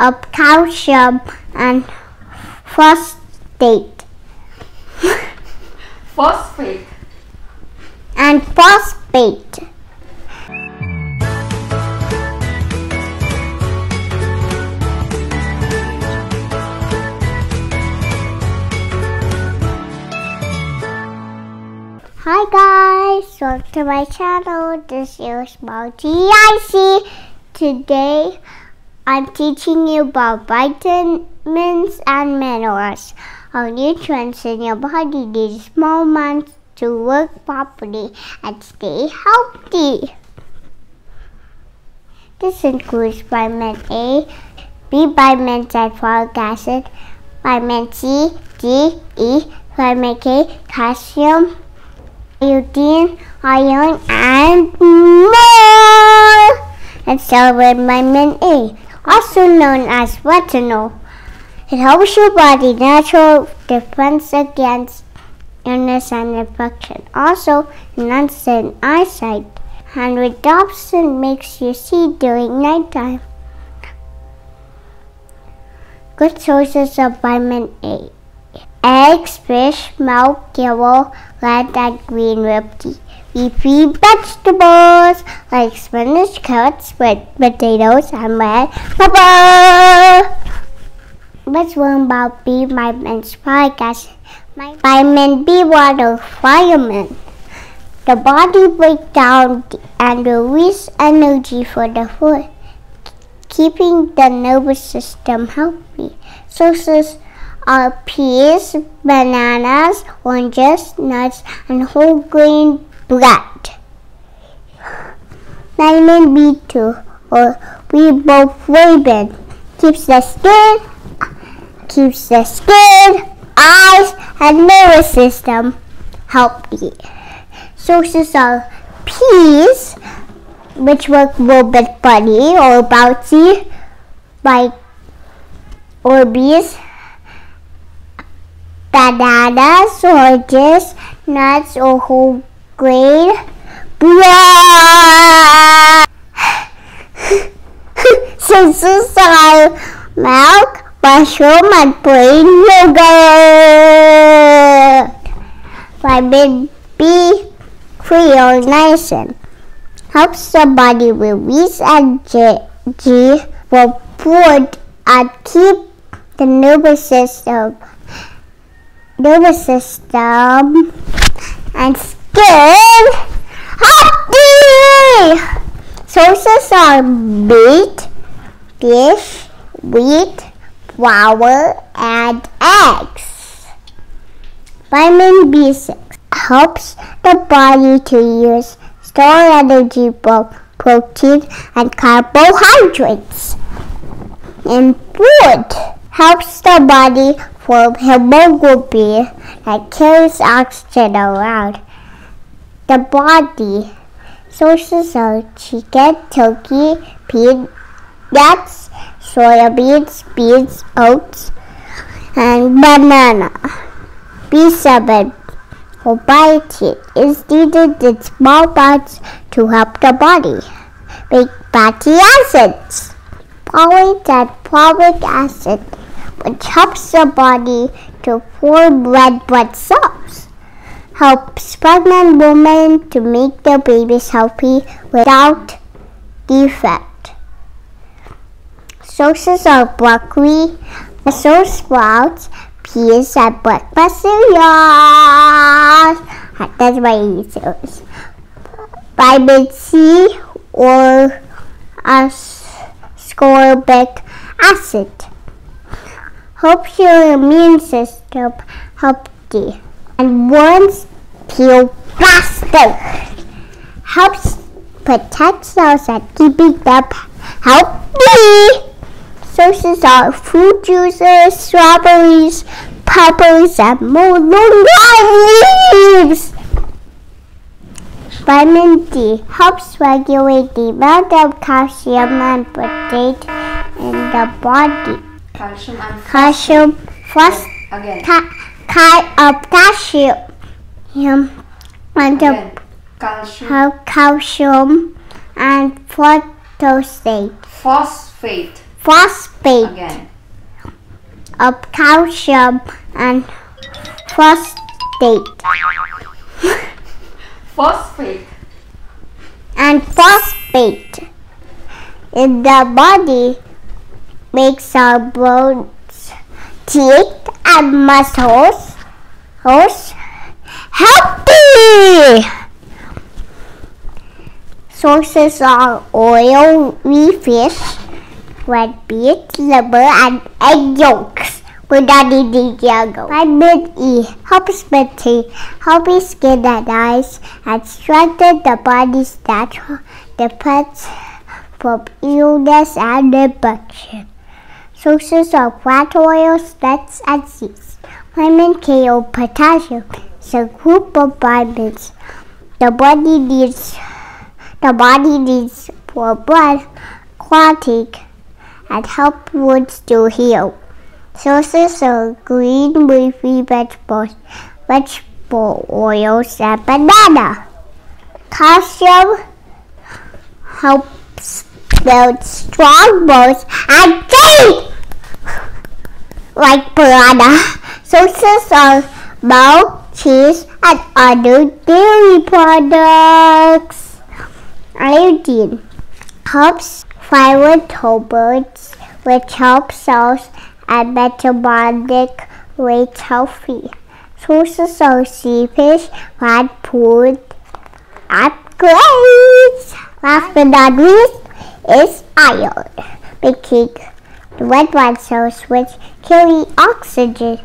of calcium and phosphate. Phosphate. And phosphate. Hi guys, welcome to my channel. This is Smartee Icey. Today I'm teaching you about vitamins and minerals, how nutrients in your body need small amounts to work properly and stay healthy. This includes vitamin A, B vitamins and folic acid, vitamin C, D, E, vitamin K, calcium, iodine, iron, and more. And so with vitamin A, also known as retinol, it helps your body natural defense against illness and infection. Also, enhances eyesight, and rhodopsin makes you see during nighttime. Good sources of vitamin A: eggs, fish, milk, kibble, red and green leafy vegetables like spinach, carrots, sweet potatoes, and red pepper. Let's learn about B vitamins, folic acid, vitamin B1 or thiamine. The body breaks down and releases energy for the food, keeping the nervous system healthy. Sources are peas, bananas, oranges, nuts, and whole grain bread. Vitamin B2 or riboflavin keeps the skin, eyes, and nervous system healthy. Sources are peas, which look a little bit funny or bouncy, like Orbeez, bananas, oranges, nuts, or whole grain bread. Sources are milk, mushroom, and plain yogurt. Vitamin B3 or niacin helps the body release energy for food and keep the nervous system and skin healthy. Sources are meat, fish, wheat, flour, and eggs. Vitamin B6 helps the body to use stored energy from protein and carbohydrates in food. Helps the body form hemoglobin that carries oxygen around the body. Sources are chicken, turkey, peanuts, soybeans, beans, oats, and banana. B7 or biotin is needed in small amounts to help the body make fatty acids, folate and folic acid, which helps the body to form red blood cells. Helps pregnant women to make their babies healthy without defect. Sources are broccoli, Brussels sprouts, peas, and breakfast cereals. That's my answers. Vitamin C or ascorbic acid helps your immune system healthy and warms you faster. Helps protect cells and keeping them healthy. Sources are fruit juices, strawberries, peppers, and more leaves. Vitamin D helps regulate the amount of calcium and protein in the body. Calcium phosphate. Calcium and phosphate. Phosphate. Phosphate. Again. Of calcium and phosphate. Phosphate. And phosphate in the body makes our bones, teeth, and muscles healthy. Sources are oil, we fish, red meat, liver, and egg yolks. Without eating yogurt. Vitamin E helps maintain healthy skin and eyes and strengthen the body's natural defense from illness and infection. Sources are plant oils, nuts, and seeds. Vitamin K or potassium is a group of vitamins the body needs for blood clotting and help wounds to heal. Sources are green leafy vegetables, vegetable oils, and banana. Calcium helps build strong bones and teeth, like banana. Sources are milk, cheese, and other dairy products. Iodine helps thyroid hormones, which helps cells and metabolic rates healthy. Sources are sea fish, red food, and grains. Last but not least is iron, making the red blood cells which carry oxygen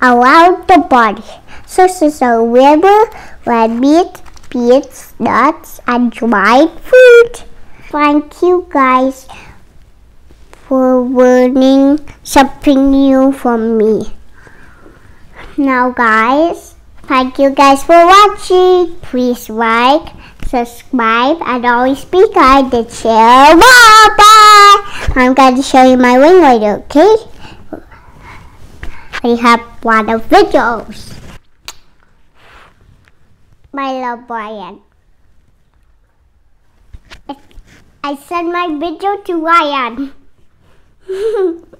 around the body. Sources are liver, red meat, beets, nuts, and dried fruit. Thank you guys for learning something new from me. Now guys, thank you guys for watching. Please like, subscribe, and always be kind and share. Bye! I'm going to show you my ring later, okay? I have a lot of videos. My love, Ryan. I sent my video to Ryan.